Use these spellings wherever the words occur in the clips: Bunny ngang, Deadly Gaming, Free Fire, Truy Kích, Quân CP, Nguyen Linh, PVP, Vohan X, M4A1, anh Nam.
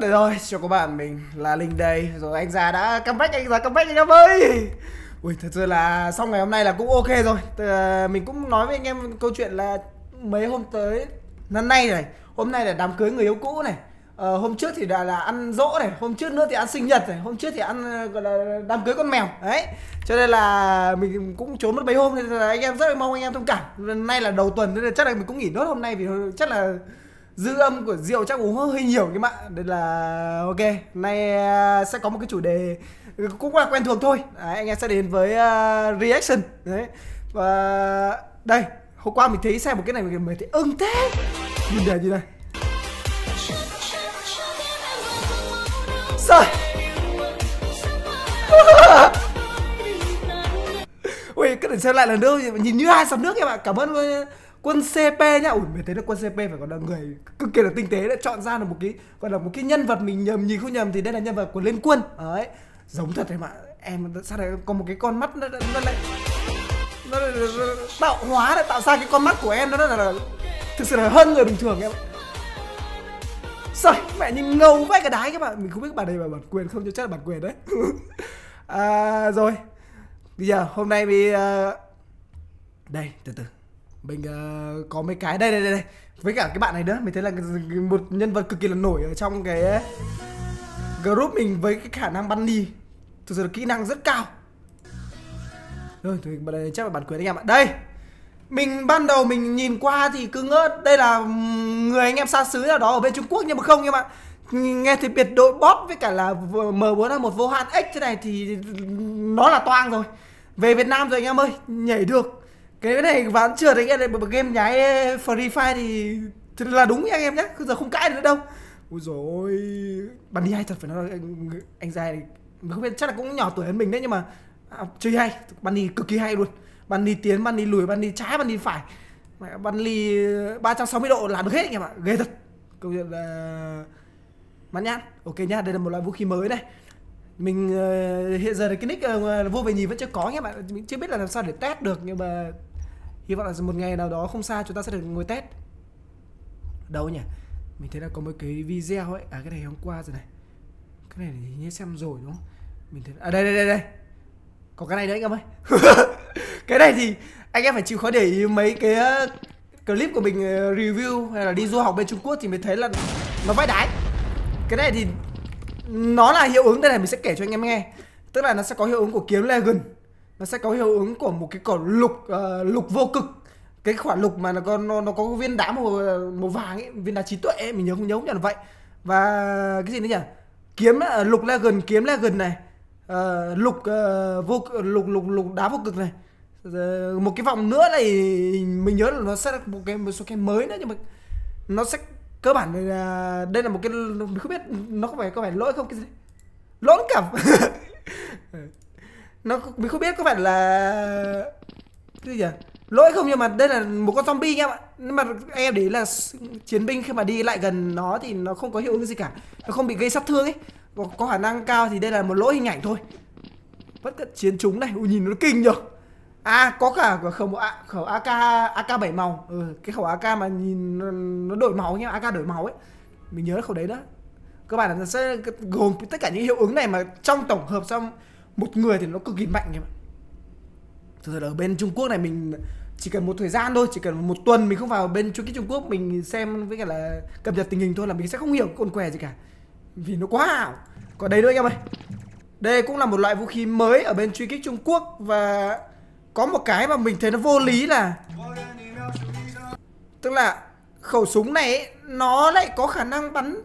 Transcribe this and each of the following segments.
Được rồi, chào các bạn, mình là Linh đây. Rồi anh già đã comeback, anh em ơi. Ui, thật sự là xong ngày hôm nay là cũng ok rồi. Mình cũng nói với anh em câu chuyện là mấy hôm tới, năm nay này, hôm nay là đám cưới người yêu cũ này, hôm trước thì đã là ăn dỗ này, hôm trước nữa thì ăn sinh nhật này, hôm trước thì ăn gọi là đám cưới con mèo. Đấy, cho nên là mình cũng trốn mất mấy hôm, nên là anh em rất là mong anh em thông cảm. Nay là đầu tuần nên là chắc là mình cũng nghỉ nốt hôm nay, vì chắc là dư âm của rượu chắc uống hơi nhiều các bạn. Nên là ok, nay sẽ có một cái chủ đề cũng là quen thuộc thôi. Đấy, anh em sẽ đến với reaction. Đấy. Và đây, hôm qua mình thấy xem một cái này mình thấy ưng thế. Nhìn này, nhìn này. Rồi. Ui, cứ để xem lại lần nữa nhìn như hai sọt nước các bạn. Cảm ơn Quân CP nhá. Ủa, mình thấy là Quân CP phải còn là người cực kỳ là tinh tế, đã chọn ra được một cái gọi là một cái nhân vật, mình nhầm nhìn không nhầm thì đây là nhân vật của Liên Quân. Đấy, giống thật đấy mà. Em sao lại có một cái con mắt nó tạo hóa để tạo ra cái con mắt của em, nó là thực sự là hơn người bình thường em. Rồi, mẹ nhìn ngầu vãi cả đái các bạn. Mình không biết bạn này là bản quyền không, chứ chắc là bản quyền đấy. Rồi. Bây giờ hôm nay mình đây, từ từ. Mình có mấy cái đây với cả cái bạn này nữa, mình thấy là một nhân vật cực kỳ là nổi ở trong cái group mình, với cái khả năng bunny thực sự là kỹ năng rất cao. Rồi thì bạn này chắc là bản quyền anh em ạ. Đây, mình ban đầu mình nhìn qua thì cứ ngỡ đây là người anh em xa xứ nào đó ở bên Trung Quốc, nhưng mà không các bạn, nghe thì biệt đội bot với cả là M4A1 Vohan X thế này thì nó là toang rồi. Về Việt Nam rồi anh em ơi, nhảy được cái này ván trượt anh em, game nhái Free Fire thì là đúng nha anh em nhé, giờ không cãi nữa đâu. Ôi rồi bạn đi hay thật, phải nói là anh già này mình không biết, chắc là cũng nhỏ tuổi hơn mình đấy, nhưng mà chơi hay, bạn đi cực kỳ hay luôn. Bạn đi tiến, bạn đi lùi, bạn đi trái, bạn đi phải, bạn đi 360 độ làm được hết anh em ạ, ghê thật. Câu chuyện là bắn nhát, ok nhá, đây là một loại vũ khí mới này. Mình hiện giờ là cái nick vô về nhìn vẫn chưa có anh em ạ, mình chưa biết là làm sao để test được, nhưng mà hy vọng là một ngày nào đó không xa chúng ta sẽ được ngồi test. Đâu nhỉ? Mình thấy là có một cái video ấy. À, cái này hôm qua rồi này. Cái này thì nhớ xem rồi đúng không? Mình thấy... À đây. Có cái này nữa anh em ơi. Cái này thì anh em phải chịu khó để ý mấy cái clip của mình review hay là đi du học bên Trung Quốc thì mình thấy là nó vãi đái. Cái này thì nó là hiệu ứng, đây này mình sẽ kể cho anh em nghe. Tức là nó sẽ có hiệu ứng của kiếm Legend, nó sẽ có hiệu ứng của một cái cỏ lục, lục vô cực, cái khoản lục mà nó có viên đá màu vàng ấy, viên đá trí tuệ ấy, mình nhớ không nhớ là vậy. Và cái gì nữa nhỉ, kiếm lục Legend, kiếm Legend này, lục đá vô cực này, một cái vòng nữa này mình nhớ là nó sẽ là một số cái mới nữa, nhưng mà nó sẽ cơ bản là đây là một cái mình không biết nó có phải lỗi không, cái gì lỗi cảm. Nó mình không biết có phải là cái gì à? Lỗi không, nhưng mà đây là một con zombie em ạ. Nhưng mà em để ý là chiến binh khi mà đi lại gần nó thì nó không có hiệu ứng gì cả, nó không bị gây sát thương ấy, có khả năng cao thì đây là một lỗi hình ảnh thôi. Bất cận chiến chúng này, ui nhìn nó kinh nhở. À có cả khẩu AK 7 màu, cái khẩu AK mà nhìn nó đổi màu nhá, AK đổi màu ấy, mình nhớ khẩu đấy đó. Các bạn là sẽ gồm tất cả những hiệu ứng này mà trong tổng hợp xong một người thì nó cực kỳ mạnh em ạ. Thực sự ở bên Trung Quốc này mình chỉ cần một thời gian thôi, chỉ cần một tuần mình không vào bên Truy Kích Trung Quốc mình xem với cả là cập nhật tình hình thôi là mình sẽ không hiểu cồn què gì cả, vì nó quá ảo. Còn đây nữa anh em ơi, đây cũng là một loại vũ khí mới ở bên Truy Kích Trung Quốc. Và có một cái mà mình thấy nó vô lý là tức là khẩu súng này ấy, nó lại có khả năng bắn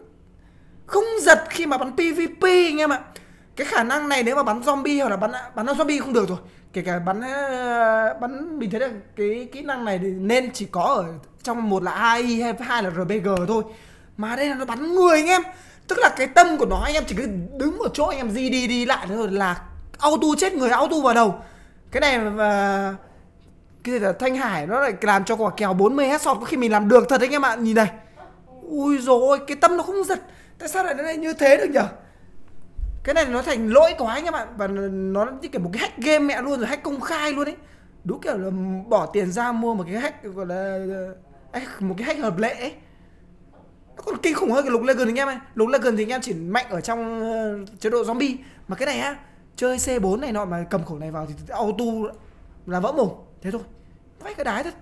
không giật khi mà bắn PVP anh em ạ. Cái khả năng này nếu mà bắn zombie hoặc là bắn zombie không được rồi, kể cả bắn mình thấy là cái kỹ năng này nên chỉ có ở trong một là AI hay hai là RBG thôi, mà đây là nó bắn người anh em. Tức là cái tâm của nó anh em chỉ cứ đứng một chỗ anh em đi lại thôi là auto chết người, auto vào đầu. Cái này mà cái gì là Thanh Hải nó lại làm cho quả kèo 40 headshot có khi mình làm được thật đấy anh em ạ. Nhìn này, ui dồi ôi, cái tâm nó không giật, tại sao lại như thế được nhỉ? Cái này nó thành lỗi quá anh em ạ, và nó như kiểu một cái hack game mẹ luôn rồi, hack công khai luôn ấy. Đúng kiểu là bỏ tiền ra mua một cái hack gọi là một cái hack hợp lệ ấy. còn kinh khủng hơn cái lục Legend anh em ơi. Lục Legend thì anh em chỉ mạnh ở trong chế độ zombie, mà cái này á, chơi C4 này nọ mà cầm khẩu này vào thì auto là vỡ mồm. Thế thôi, vãi cái đái thật.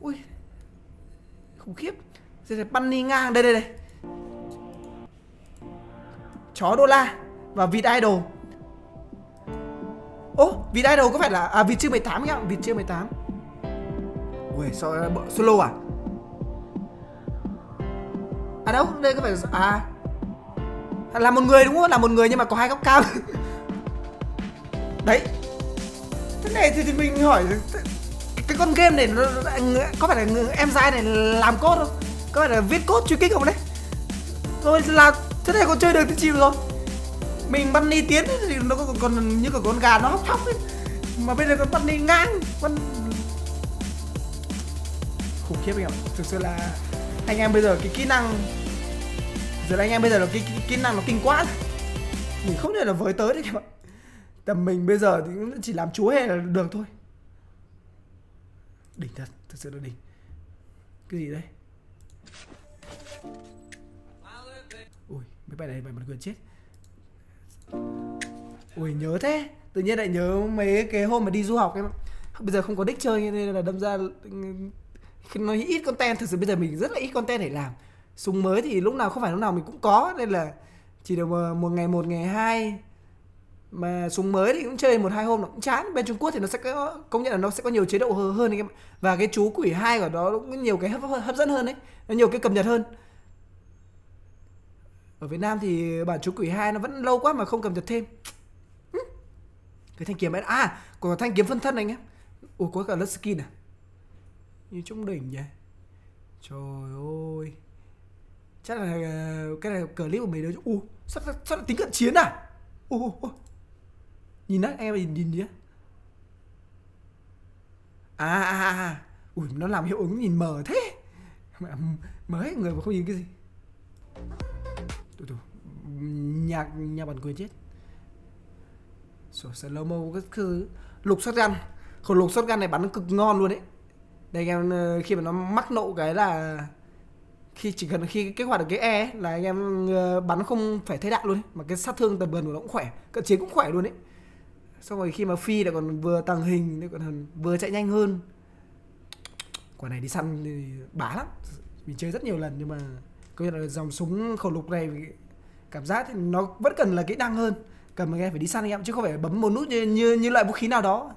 Ui, khủng khiếp. Bunny ngang, đây đây đây. Chó đô la và vịt idol. Ô, vịt idol có phải là vịt chưa 18 nhá, vịt chưa 18. Ui, solo à? À đâu, đây có phải là một người đúng không? Là một người nhưng mà có hai góc cao. Đấy. Thế này thì mình hỏi cái con game này nó có phải là em trai này làm code không? Có phải là viết code truy kích không đấy? Rồi là thế này còn chơi được thì chịu rồi. Mình bunny tiến thì nó còn như cả con gà nó hóc ấy. Mà bây giờ con bunny ngang, con khủng khiếp anh em. Thực sự là anh em bây giờ cái kỹ năng kỹ năng nó kinh quá. Mình không thể là với tới đấy các bạn. Tầm mình bây giờ thì chỉ làm chúa hay là đường thôi. Đỉnh thật, thật sự là đỉnh. Cái gì đây? Ui, mấy bài này bài mặt quyền chết. Ui, nhớ thế. Tự nhiên lại nhớ mấy cái hôm mà đi du học em ạ. Bây giờ không có đích chơi nên là đâm ra nó ít content. Thật sự bây giờ mình rất là ít content để làm. Súng mới thì lúc nào không phải lúc nào mình cũng có, nên là chỉ được một ngày hai. Mà súng mới thì cũng chơi một hai hôm nó cũng chán. Bên Trung Quốc thì nó sẽ có, công nhận là nó sẽ có nhiều chế độ hơn anh em. Và cái chú quỷ 2 của nó cũng nhiều cái hấp dẫn hơn đấy, nó nhiều cái cập nhật hơn. Ở Việt Nam thì bản chú quỷ 2 nó vẫn lâu quá mà không cập nhật thêm. Cái thanh kiếm ấy, còn có thanh kiếm phân thân anh em. Ủa có cả lớp skin à? Như trung đỉnh vậy. Trời ơi, chắc là cái này clip của mình đấy. Sắp là tính cận chiến à? Nhìn đấy, anh em nhìn gì á? Ui, nó làm hiệu ứng nhìn mờ thế. Mới người mà không nhìn cái gì. Nhà bản quyền chết. Slow mo các thứ. Lục shotgun. Khẩu lục shotgun này bắn cực ngon luôn đấy. Đây anh em, khi mà nó mắc nộ cái là chỉ cần khi kích hoạt được cái E ấy, là anh em bắn không phải thế đạn luôn ấy. Mà cái sát thương tầm gần của nó cũng khỏe, cận chiến cũng khỏe luôn đấy. Xong rồi khi mà phi lại còn vừa tàng hình, còn vừa chạy nhanh hơn. Quả này đi săn thì bá lắm. Mình chơi rất nhiều lần nhưng mà công nhận là dòng súng khẩu lục này cảm giác thì nó vẫn cần là kỹ năng hơn. Cần mà nghe phải đi săn anh em, chứ không phải bấm một nút như loại vũ khí nào đó.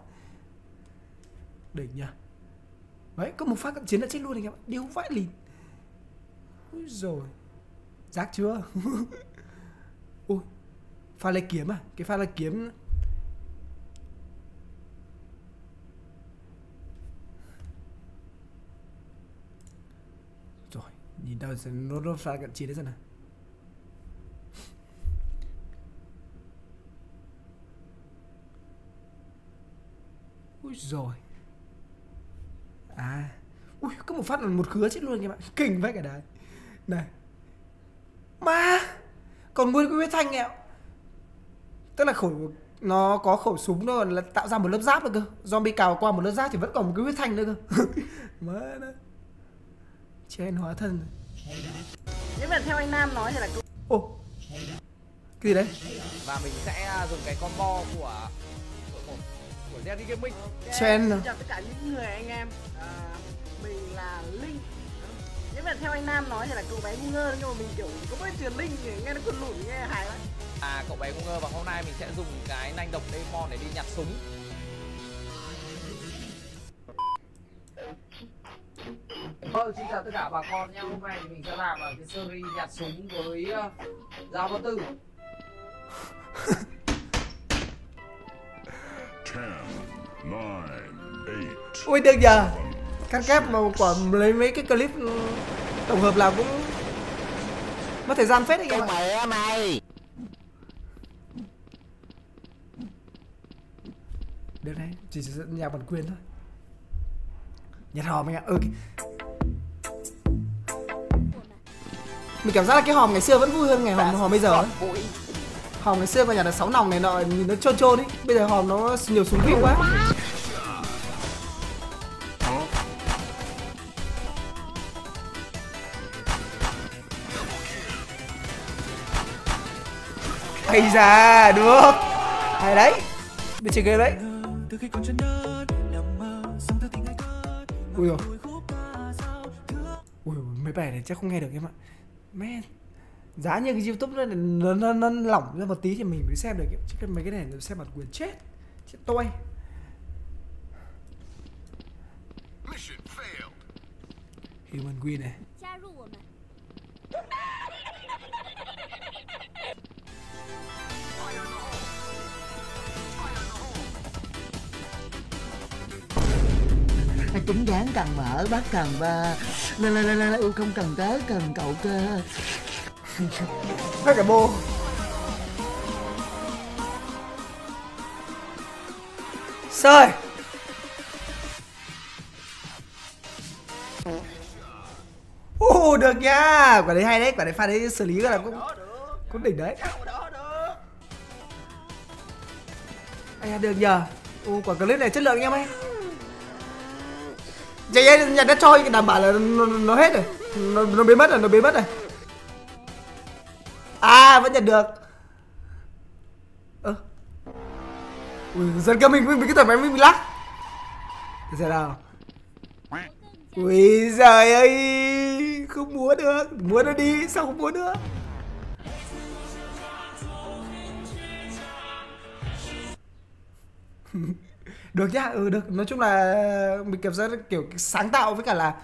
Đỉnh nhỉ. Đấy, có một phát cận chiến đã chết luôn anh em. Điêu vãi lìn. Úi rồi, rác chưa? Ôi, pha lấy kiếm à? Cái pha lấy kiếm. Rồi, nhìn đâu nó pha cận chiến đấy rồi này. Úi rồi. Ui, có một phát là một khứa chết luôn các bạn. Kinh vậy cả đấy. Này mà còn nguyên cái huyết thanh nghẹo, tức là nó có khẩu súng nó là tạo ra một lớp giáp nữa cơ. Zombie cào qua một lớp giáp thì vẫn còn một cái huyết thanh nữa cơ. Mới đó trên hóa thân. Nếu mà theo anh Nam nói thì là cái gì đấy, và mình sẽ dùng cái combo của Deadly Gaming. Xin chào tất cả những người anh em, mình là Linh. Nếu mà theo anh Nam nói thì là cậu bé ngu ngơ, nhưng mà mình kiểu có mấy truyền Linh thì nghe nó còn lủi, nghe hài lắm. Cậu bé ngu ngơ, và hôm nay mình sẽ dùng cái nanh độc Demon để đi nhặt súng. Vâng, xin chào tất cả bà con nha. Hôm nay thì mình sẽ làm cái series nhặt súng với dao vô tư. 10, 9, 8. Ui được giờ. Cắt ghép mà quả lấy mấy cái clip tổng hợp là cũng mất thời gian phết anh em. Mẹ mày. Được đấy, chỉ nhạc bản quyền thôi. Nhặt hòm anh ạ. Mình cảm giác là cái hòm ngày xưa vẫn vui hơn ngày hòm bây giờ ấy. Hòm ngày xưa mà nhặt được 6 nòng này nọ nhìn nó trôn trôn ấy. Bây giờ hòm nó nhiều súng kinh quá. Hay ra, được. Hay đấy. Bên chơi game đấy. Ui rồi. Ui, mấy bài này chắc không nghe được em ạ. Man, giá như cái YouTube nó lỏng ra một tí thì mình mới xem được em. Chứ mấy cái này nó xem bản quyền chết. Chết tôi. Human Green này. Trứng dán cần mỡ, bác cần ba. Là yêu không cần tới, cần cậu cơ. Bác cả bô. Sơi. Được nha, quả đấy hay đấy, quả đấy pha đấy xử lý là cũng đỉnh đấy. À, được nhờ. Quả clip này chất lượng nha mấy. Vậy nhà đất cho đảm bảo là nó hết rồi, nó biến mất rồi, nó biến mất rồi. À vẫn nhận được. Ơ. Ui dần cơ mình cái tờ máy mình lắc. Thế giờ nào? Ui giời ơi, không múa được, múa nó đi, sao không múa nữa? Được nhá, ừ được, nói chung là mình kiểm soát kiểu sáng tạo với cả là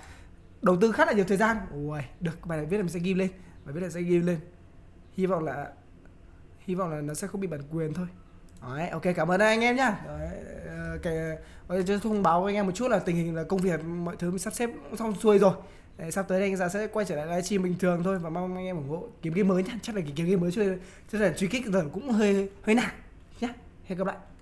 đầu tư khá là nhiều thời gian. Ui, được, bài này viết là mình sẽ ghi lên, bài viết là sẽ ghi lên. Hy vọng là nó sẽ không bị bản quyền thôi. Đấy, ok, cảm ơn anh em nhá. Đấy, thông báo với anh em một chút là tình hình là công việc mọi thứ mình sắp xếp xong xuôi rồi. Đấy, sắp tới đây anh ra sẽ quay trở lại livestream bình thường thôi và mong anh em ủng hộ kiếm game mới nhá. Chắc là kiếm game mới cho nên là truy kích giờ cũng hơi nặng nhá. Hẹn gặp lại.